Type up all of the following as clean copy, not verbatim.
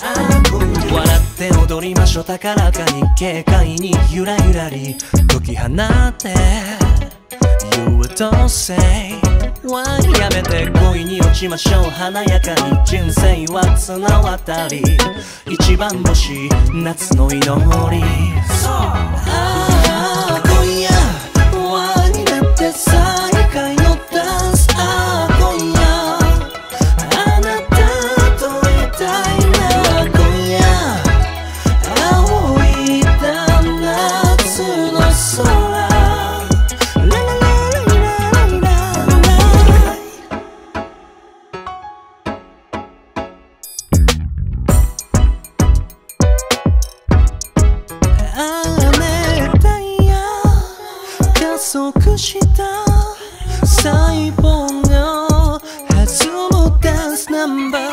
笑って踊りましょう高らかに軽快にゆらゆらり解き放ってYou will don't say やめて恋に落ちましょう華やかに人生は綱渡り一番星夏の祈りああ今夜輪になって最下位のダンスああ今夜あなたといたいな今夜青い夏の空細胞の弾むダンスナンバー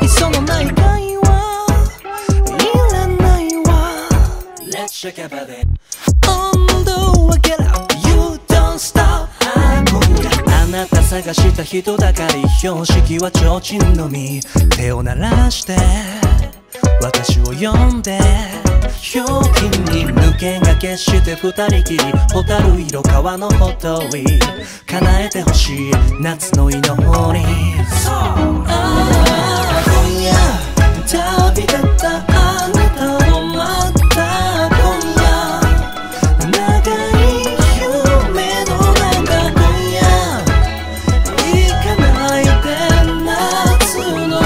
愛想のない会話いらないわ Let's shake it baby 温度はget up You don't stop あなた探した人だかり標識は提灯のみ手を鳴らして私を呼んで表記に抜けがけして二人きり蛍色川のほとり叶えてほしい夏の祈りああ今夜旅立ったあなたを待った今夜長い夢の中今夜行かないで夏の空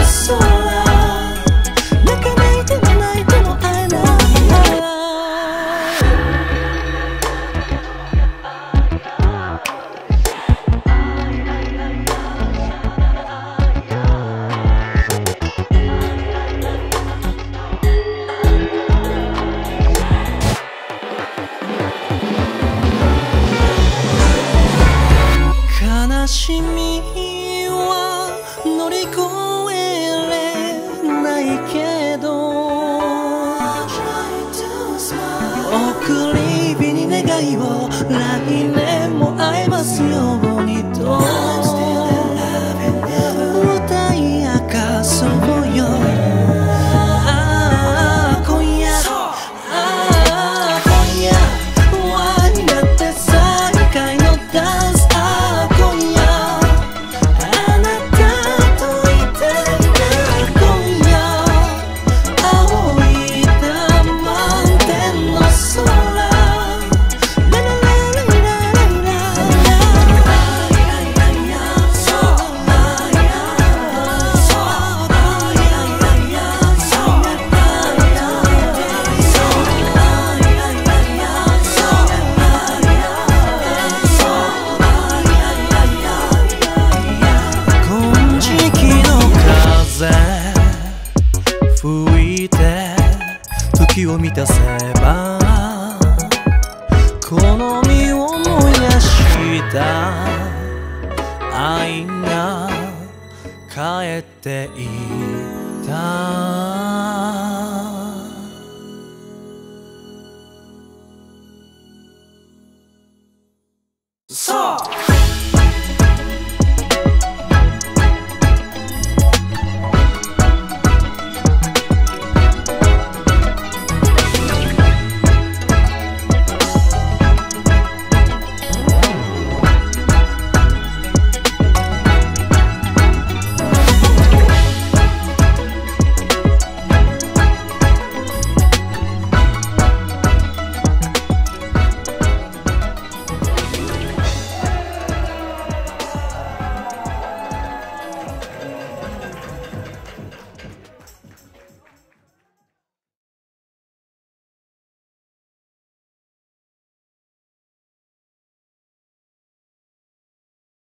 悲しみは乗り越えれないけど送り火に願いを来年も会えますようにと歌い明かそうよああ今夜ああ今夜輪になって最下位のダンス時を満たせばこの身を燃やした愛が帰っていたそう